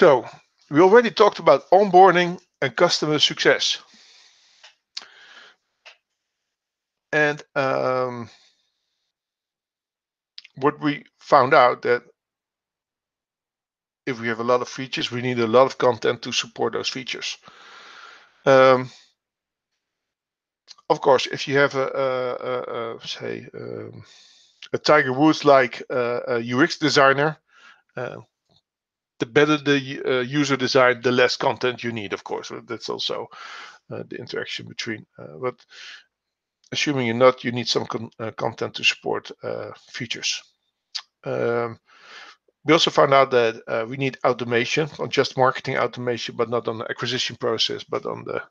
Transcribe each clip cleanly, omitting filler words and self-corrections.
So we already talked about onboarding and customer success. And what we found out that if we have a lot of features, we need a lot of content to support those features. Of course, if you have a Tiger Woods-like UX designer, the better the user design, the less content you need. Of course, that's also the interaction between. But assuming you're not, you need some content to support features. We also found out that we need automation, not just marketing automation, but not on the acquisition process, but on the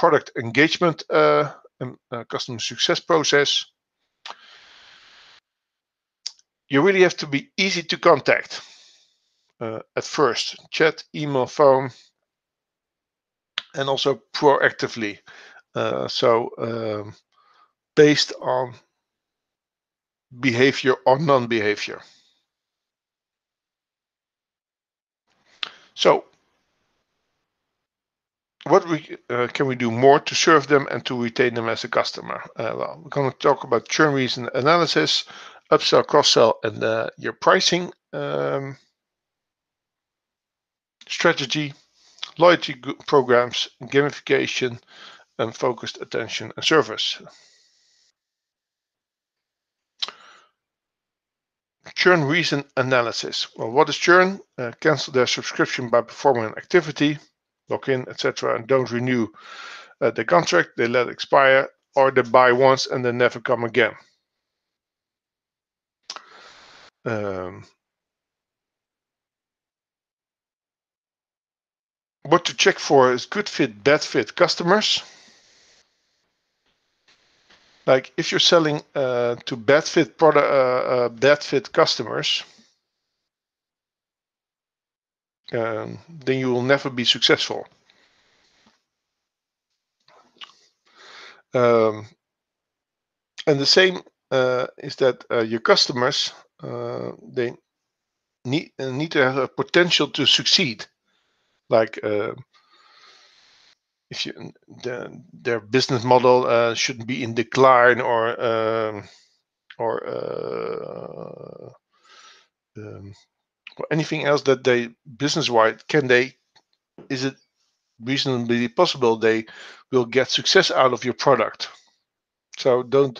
product engagement and customer success process. You really have to be easy to contact at first. Chat, email, phone, and also proactively. Based on behavior or non-behavior. So what can we do more to serve them and to retain them as a customer? Well, we're going to talk about churn reason analysis, upsell, cross-sell, and your pricing strategy, loyalty programs, gamification, and focused attention and service. Churn reason analysis. Well, what is churn? Cancel their subscription by performing an activity, log in, etc., and don't renew the contract. They let it expire, or they buy once and they never come again. What to check for is good fit, bad fit customers. Like if you're selling to bad fit product, bad fit customers, then you will never be successful. And the same is that your customers they need to have a potential to succeed. Like if you, their business model shouldn't be in decline or anything else that they business-wide can they is it reasonably possible they will get success out of your product? So don't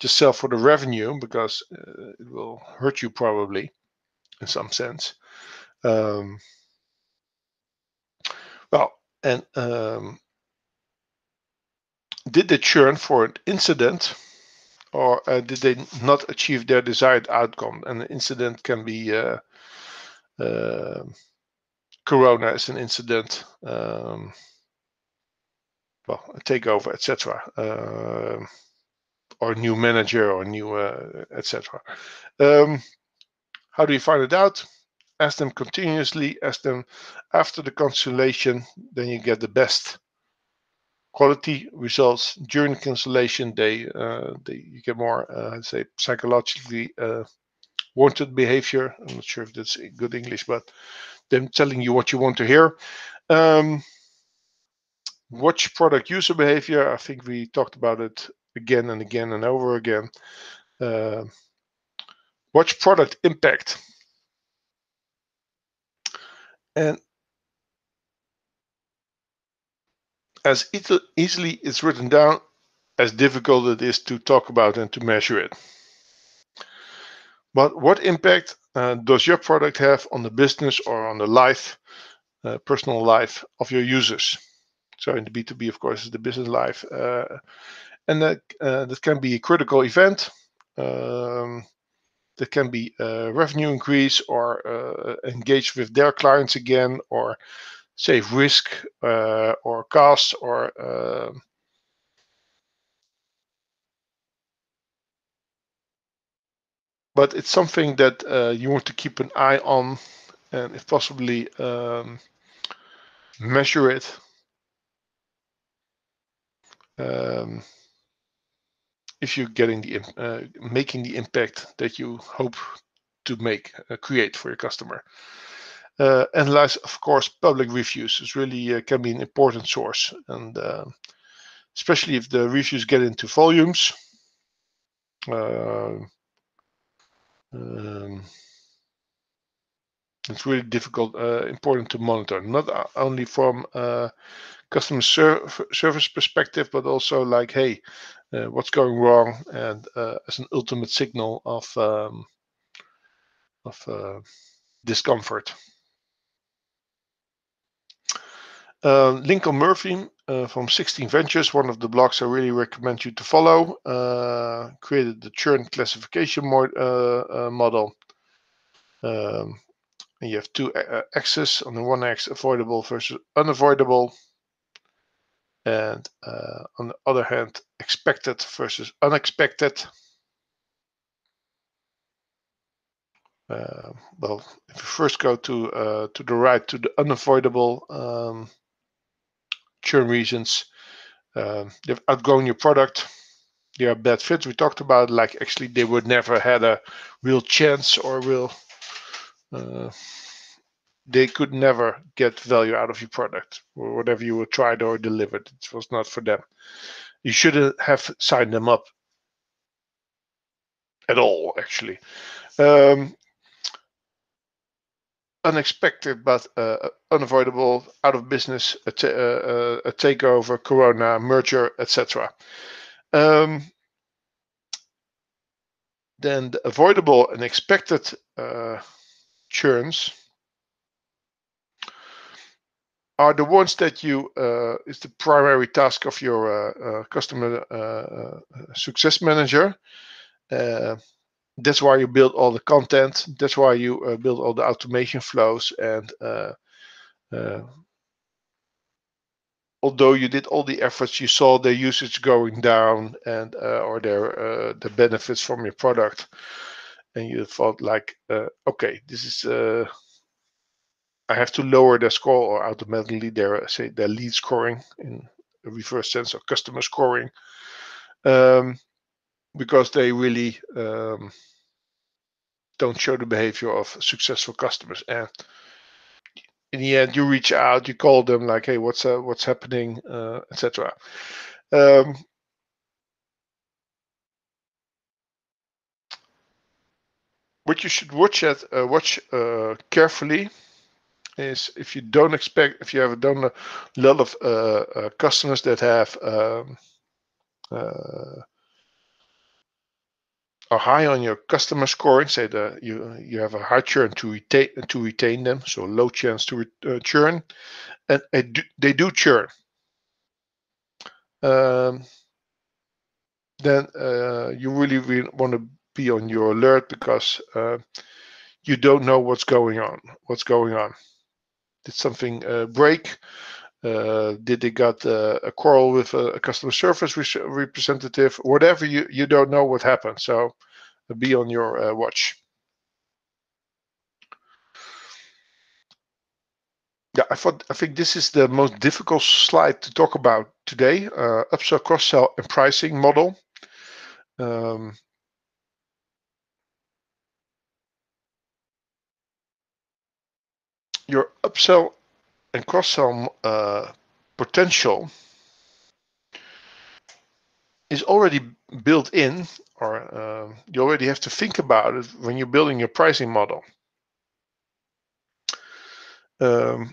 just sell for the revenue because it will hurt you probably in some sense. Well, and did they churn for an incident, or did they not achieve their desired outcome? And an incident can be Corona is an incident, well, a takeover, etc., or a new manager, or a new etc. How do you find it out? Ask them continuously, ask them after the cancellation, then you get the best quality results. During the cancellation, you get more, say, psychologically wanted behavior. I'm not sure if that's good English, but them telling you what you want to hear. Watch product user behavior. I think we talked about it again and again and over again. Watch product impact. And as easily it's written down, as difficult it is to talk about and to measure it. But what impact does your product have on the business or on the life, personal life of your users? So in the B2B, of course, is the business life. And that can be a critical event. That can be revenue increase or engage with their clients again or save risk or costs or but it's something that you want to keep an eye on and if possibly measure it if you're getting the making the impact that you hope to create for your customer. Analyze, of course, public reviews. It really can be an important source, and especially if the reviews get into volumes. It's really difficult, important to monitor, not only from customer service perspective, but also like, hey, what's going wrong, and as an ultimate signal of discomfort. Lincoln Murphy from 16 Ventures, one of the blogs I really recommend you to follow, created the churn classification model. And you have two axes. On the one axis, avoidable versus unavoidable, and on the other hand, expected versus unexpected. Well, if you first go to the right, to the unavoidable churn reasons, they've outgrown your product, they are bad fits. We talked about, like, actually they would never had a real chance, or real, they could never get value out of your product, or whatever you were tried or delivered. It was not for them. You shouldn't have signed them up at all, actually. Unexpected, but unavoidable, out of business, a takeover, corona, merger, etc. Then the avoidable and expected churns are the ones that you, it's the primary task of your customer success manager. That's why you build all the content. That's why you build all the automation flows. And although you did all the efforts, you saw their usage going down, and or their the benefits from your product, and you thought like, okay, this is I have to lower their score, or automatically their lead scoring in a reverse sense, or customer scoring. Because they really don't show the behavior of successful customers, and in the end, you reach out, you call them, like, "Hey, what's happening?" Etc. What you should watch carefully is if you don't expect, if you have done a lot of customers that have. Are high on your customer scoring, say that you have a high churn to retain them, so low chance to churn, and they do churn. Then you really want to be on your alert, because you don't know what's going on. Did something break? Did they got a quarrel with a customer service representative? Whatever, you don't know what happened, so be on your watch. Yeah, I think this is the most difficult slide to talk about today: upsell, cross-sell, and pricing model. Your upsell and cross-sell potential is already built in, or you already have to think about it when you're building your pricing model. So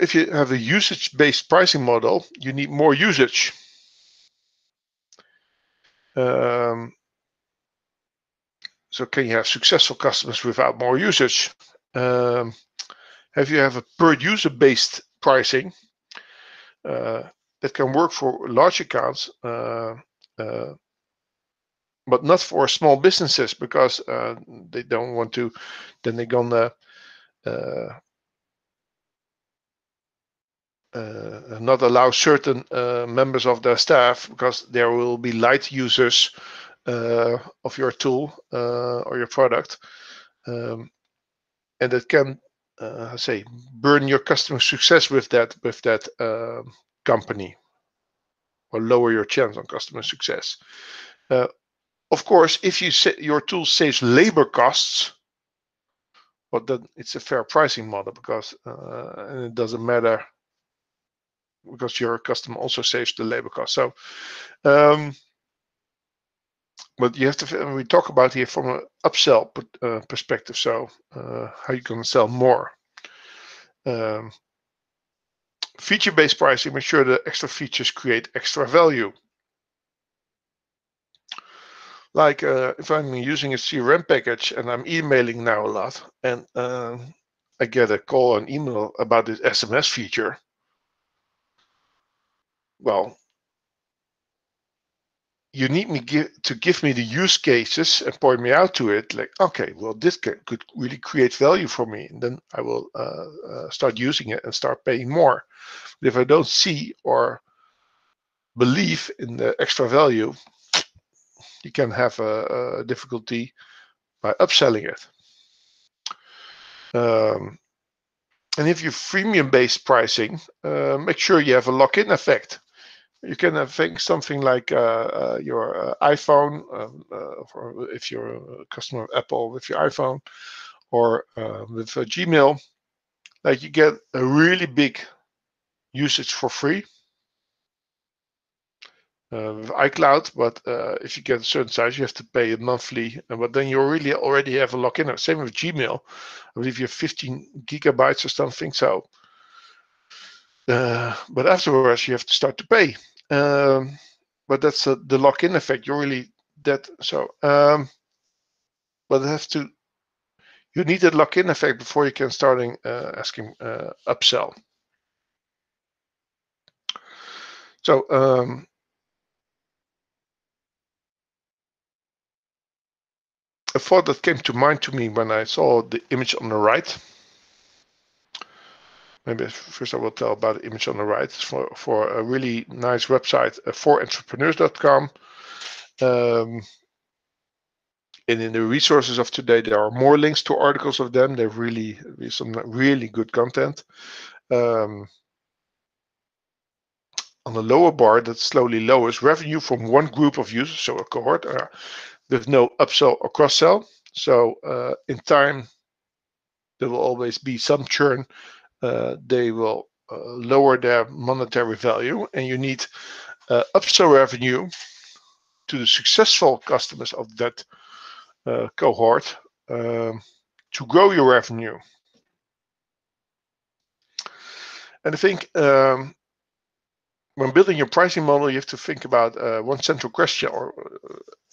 if you have a usage-based pricing model, you need more usage. So can you have successful customers without more usage? If you have a per-user based pricing, that can work for large accounts, but not for small businesses, because they don't want to. Then they're gonna not allow certain members of their staff, because there will be light users of your tool or your product, and that can. Say burn your customer success with that company, or lower your chance on customer success. Of course, if your tool saves labor costs, but that it's a fair pricing model, because and it doesn't matter, because your customer also saves the labor cost. So, but you have to, we talk about here from an upsell perspective. So how you can sell more. Feature-based pricing, make sure the extra features create extra value. Like if I'm using a CRM package and I'm emailing now a lot, and I get a call and email about this SMS feature. Well, you need me to give me the use cases and point me out to it. Like, okay, well, this could really create value for me, and then I will start using it and start paying more. But if I don't see or believe in the extra value, you can have a difficulty by upselling it. And if you freemium-based pricing, make sure you have a lock-in effect. You can think something like your iPhone, or if you're a customer of Apple, with your iPhone, or with Gmail. Like, you get a really big usage for free. With iCloud, but if you get a certain size, you have to pay it monthly. But then you really already have a login. Same with Gmail. I believe you have 15 gigabytes or something. So, but afterwards you have to start to pay. But that's the lock-in effect. You're really that. So, but you need that lock-in effect before you can starting asking upsell. So. A thought that came to mind to me when I saw the image on the right. Maybe first I will tell about the image on the right. It's for a really nice website, forentrepreneurs.com. And in the resources of today, there are more links to articles of them. They really some really good content. On the lower bar, that slowly lowers revenue from one group of users, so a cohort. There's no upsell or cross-sell, so in time there will always be some churn. They will lower their monetary value, and you need upsell revenue to the successful customers of that cohort to grow your revenue. And I think when building your pricing model, you have to think about one central question, or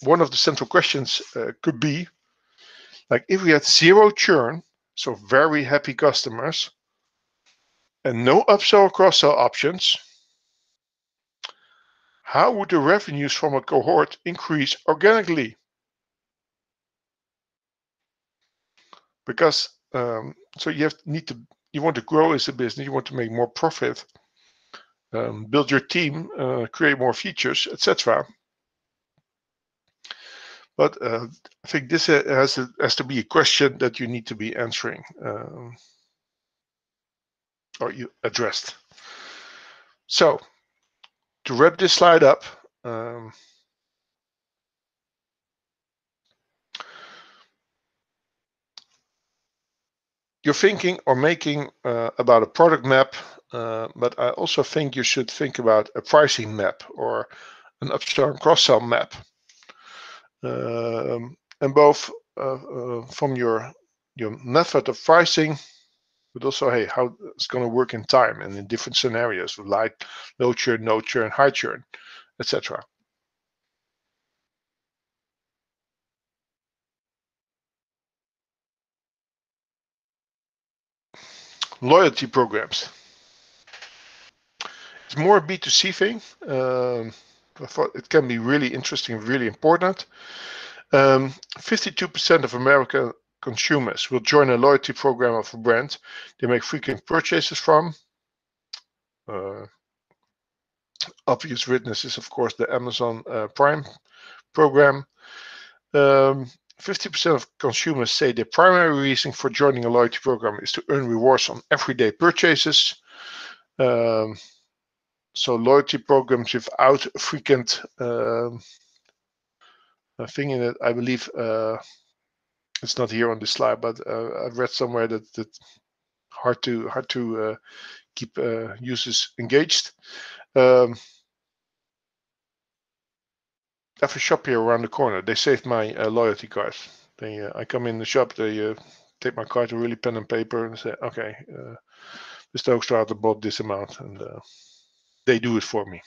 one of the central questions could be, like, if we had zero churn, so very happy customers, and no upsell or cross-sell options, how would the revenues from a cohort increase organically? Because so you have you want to grow as a business, you want to make more profit. Build your team, create more features, etc. But I think this has to be a question that you need to be answering or you addressed. So to wrap this slide up, you're thinking or making about a product map, but I also think you should think about a pricing map or an upsell and cross-sell map. And both from your method of pricing, but also, hey, how it's going to work in time and in different scenarios, like low churn, no churn, high churn, etc. Loyalty programs. It's more a B2C thing. I thought it can be really interesting, really important. 52% of American consumers will join a loyalty program of a brand they make frequent purchases from. Obvious witness is, of course, the Amazon Prime program. 50% of consumers say the primary reason for joining a loyalty program is to earn rewards on everyday purchases. So loyalty programs without frequent thing in it, I believe it's not here on this slide, but I've read somewhere that hard to keep users engaged. I have a shop here around the corner. They saved my loyalty card. They, I come in the shop, they take my card, really pen and paper, and say, "Okay, Mr. Hoogstraat bought this amount," and they do it for me.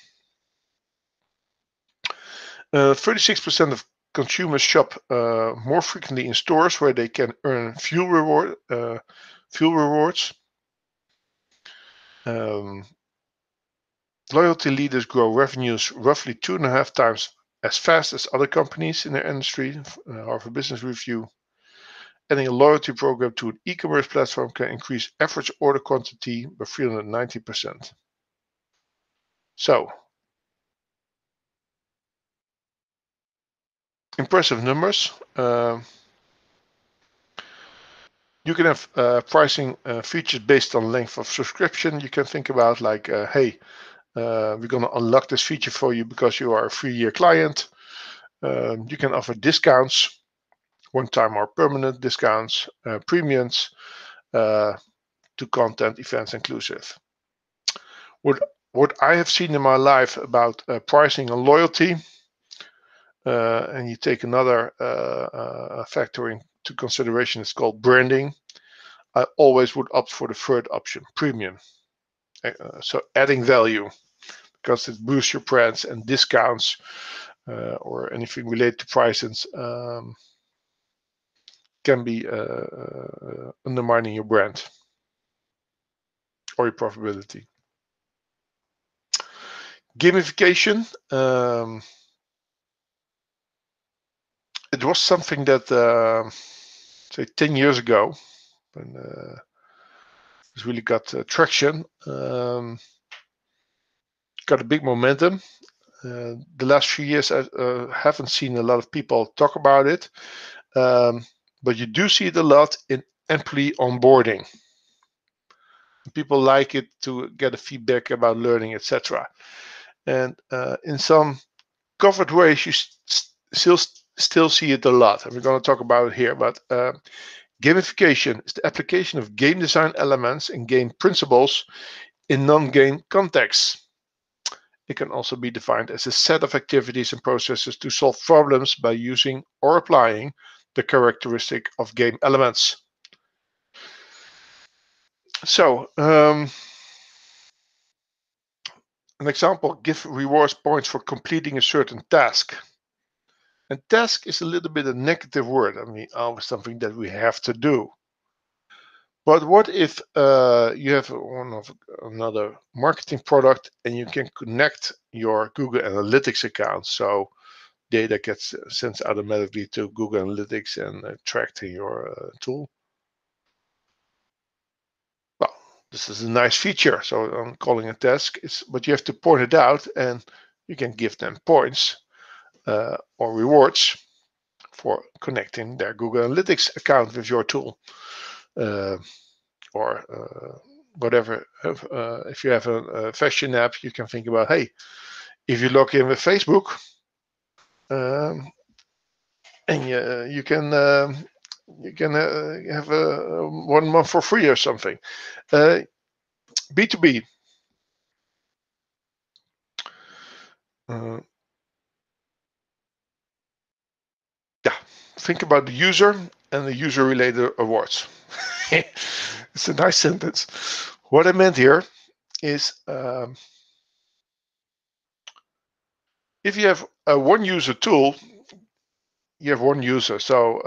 36% of consumers shop more frequently in stores where they can earn fuel rewards. Loyalty leaders grow revenues roughly 2.5 times as fast as other companies in their industry. Harvard Business Review. Adding a loyalty program to an e-commerce platform can increase average order quantity by 390%. So, impressive numbers. You can have pricing features based on length of subscription. You can think about like, hey, we're going to unlock this feature for you because you are a free-year client. You can offer discounts, one-time or permanent discounts, premiums to content, events, inclusive. What I have seen in my life about pricing and loyalty, and you take another factor into consideration, it's called branding. I always would opt for the third option, premium. So adding value, because it boosts your brands, and discounts or anything related to prices can be undermining your brand or your profitability. Gamification. It was something that, say, 10 years ago, when it's really got traction, got a big momentum. The last few years, I haven't seen a lot of people talk about it, but you do see it a lot in employee onboarding. People like it to get a feedback about learning, etc. And in some covered ways, you still see it a lot, and we're going to talk about it here. But gamification is the application of game design elements and game principles in non-game contexts. It can also be defined as a set of activities and processes to solve problems by using or applying the characteristic of game elements. So, an example, give rewards points for completing a certain task. And task is a little bit a negative word. I mean, always something that we have to do. But what if you have another marketing product and you can connect your Google Analytics account, so data gets sent automatically to Google Analytics and tracked in your tool? Well, this is a nice feature, so I'm calling it task. But you have to point it out, and you can give them points or rewards for connecting their Google Analytics account with your tool. Or whatever. If you have a fashion app, you can think about, hey, if you log in with Facebook, and you can have a 1 month for free or something. B2B. Think about the user and the user-related awards. It's a nice sentence. What I meant here is, if you have a one-user tool, you have one user. So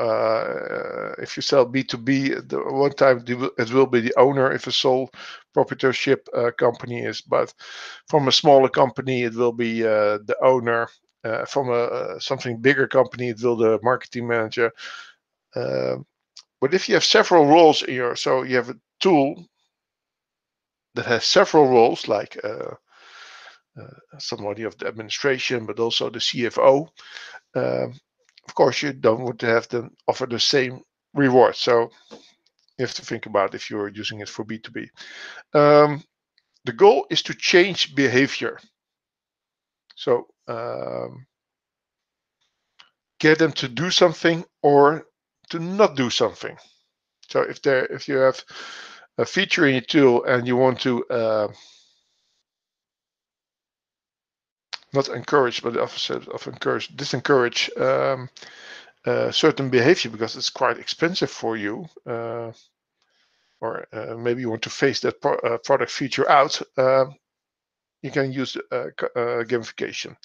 if you sell B2B, the one time it will be the owner if a sole proprietorship company is. But from a smaller company, it will be the owner. From a something bigger company, it will the marketing manager. But if you have several roles in your, so you have a tool that has several roles, like somebody of the administration, but also the CFO. Of course, you don't want to have them offer the same reward. So you have to think about if you're using it for B2B. The goal is to change behavior. So get them to do something or to not do something. So if you have a feature in your tool and you want to not encourage, but often encourage, disencourage certain behavior because it's quite expensive for you, or maybe you want to phase that product feature out, you can use gamification.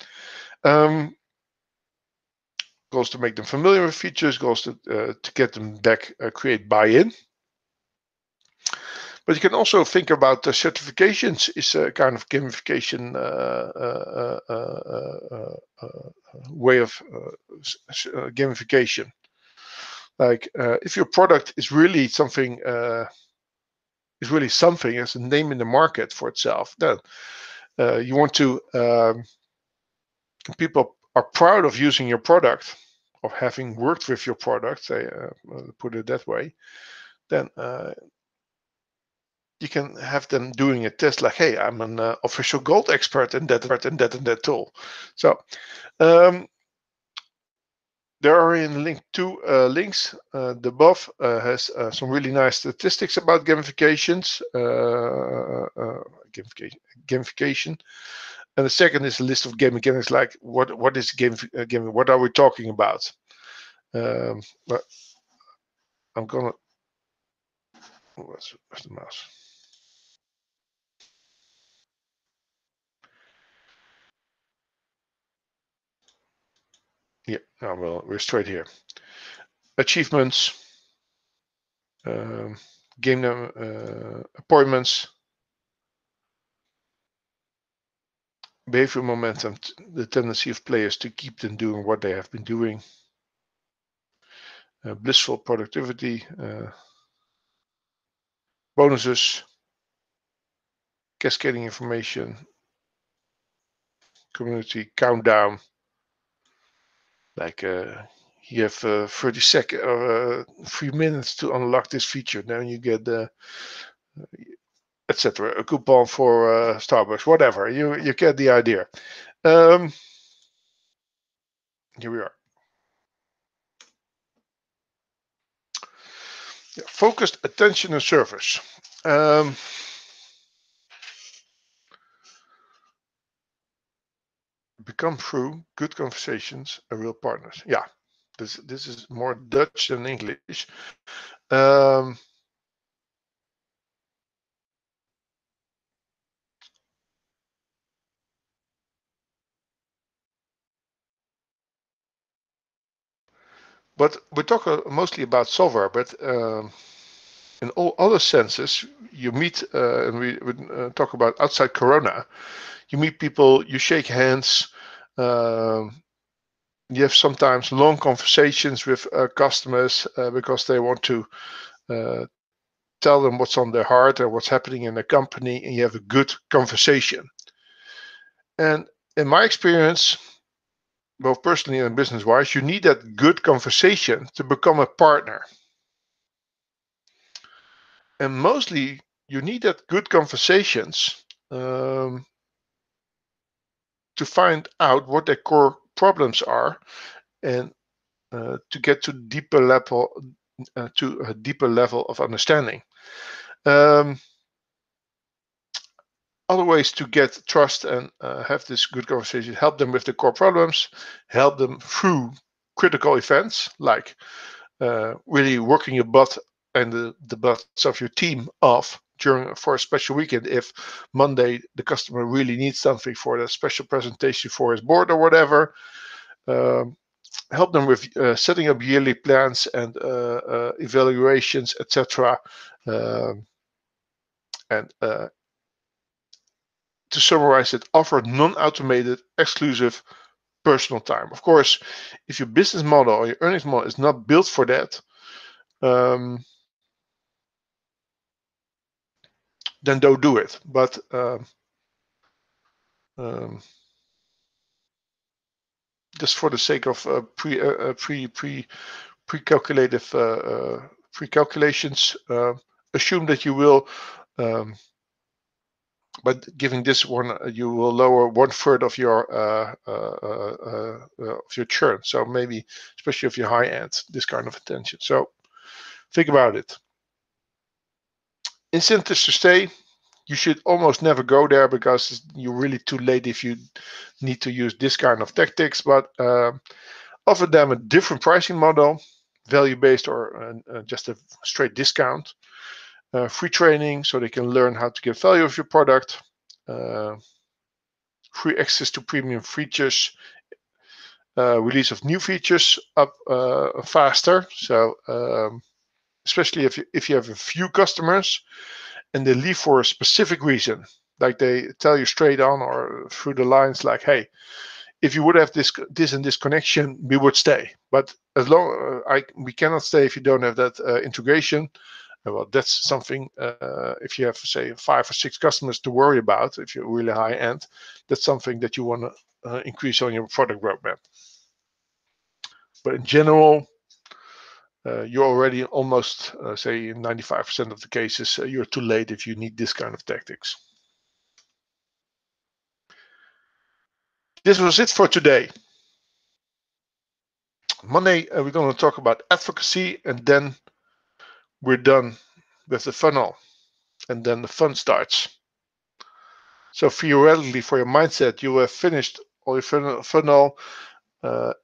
Goals to make them familiar with features, goals to get them back, create buy-in. But you can also think about the certifications is a kind of gamification way of gamification. Like if your product is really something, as a name in the market for itself, then you want to people are proud of using your product, of having worked with your product. They put it that way. Then you can have them doing a test like, hey, I'm an official gold expert in that tool. So there are in link two links. The above has some really nice statistics about gamifications. Gamification. And the second is a list of game mechanics, like what is game, what are we talking about? But I'm gonna. Where's the mouse? Yeah, no, well, we're straight here. Achievements, game appointments, behavior momentum, the tendency of players to keep them doing what they have been doing, blissful productivity, bonuses, cascading information, community countdown. Like you have 30 seconds or 3 minutes to unlock this feature. Then you get etc. A coupon for Starbucks, whatever. You get the idea. Here we are. Yeah, focused attention and service. Become true, good conversations, and real partners. Yeah, this is more Dutch than English. But we talk mostly about software, but in all other senses, you meet, and we talk about outside Corona, you meet people, you shake hands, you have sometimes long conversations with customers because they want to tell them what's on their heart or what's happening in their company, and you have a good conversation. And in my experience, both personally and business-wise, you need that good conversation to become a partner. And mostly, you need that good conversations to find out what their core problems are, and to get to deeper level, to a deeper level of understanding. Other ways to get trust and have this good conversation: help them with the core problems, help them through critical events, like really working your butt and the butts of your team off for a special weekend. If Monday the customer really needs something for that special presentation for his board or whatever, help them with setting up yearly plans and evaluations, etc. To summarize it, offer non-automated, exclusive, personal time. Of course, if your business model or your earnings model is not built for that, then don't do it. But just for the sake of pre-calculations, assume that you will But giving this one, you will lower 1/3 of your churn. So maybe, especially if you're high end, this kind of attention. So think about it. Incentives to stay. You should almost never go there because you're really too late if you need to use this kind of tactics. But offer them a different pricing model, value-based or just a straight discount. Free training so they can learn how to get value of your product. Free access to premium features. Release of new features up faster. So especially if you have a few customers and they leave for a specific reason, like they tell you straight on or through the lines, like, hey, if you would have this and this connection, we would stay. But as long we cannot stay if you don't have that integration. Well, that's something, if you have, say, 5 or 6 customers to worry about, if you're really high end, that's something that you want to increase on your product roadmap. But in general, you're already almost, say, in 95% of the cases, you're too late if you need this kind of tactics. This was it for today. Monday, we're going to talk about advocacy, and then we're done with the funnel, and then the fun starts. So theoretically, for your mindset, you have finished all your funnel.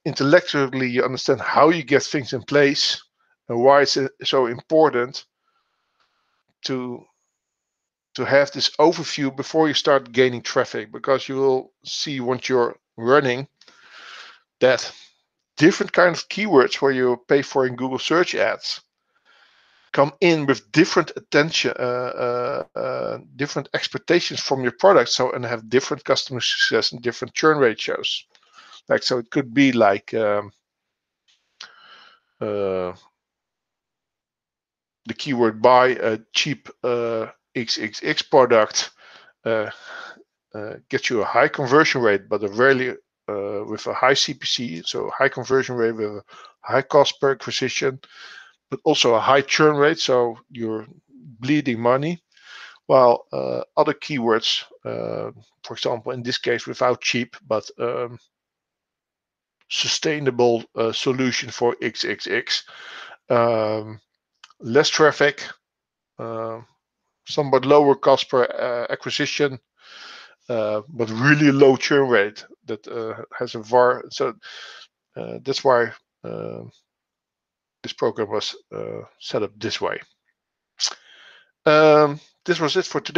Intellectually, you understand how you get things in place and why it's so important to have this overview before you start gaining traffic, because you will see once you're running that different kind of keywords where you pay for in Google search ads come in with different attention, different expectations from your product, so and have different customer success and different churn ratios. Like, so it could be like the keyword buy a cheap XXX product gets you a high conversion rate, but a really with a high CPC, so high conversion rate with a high cost per acquisition, but also a high churn rate, so you're bleeding money. While other keywords, for example, in this case, without cheap, but sustainable solution for XXX, less traffic, somewhat lower cost per acquisition, but really low churn rate that has a VAR. So that's why this program was set up this way. This was it for today.